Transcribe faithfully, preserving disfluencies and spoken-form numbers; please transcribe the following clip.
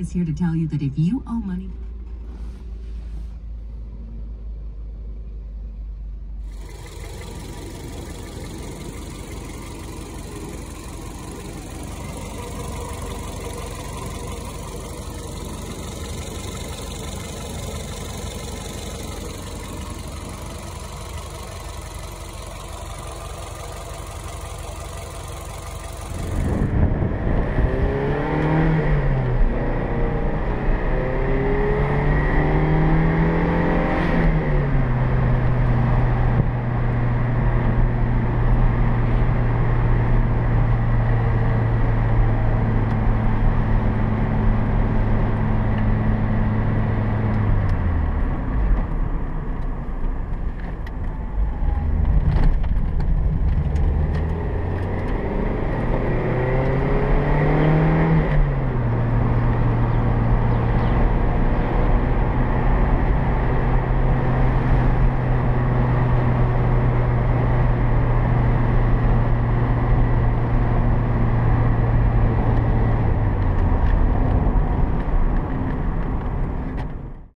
is here to tell you that if you owe money...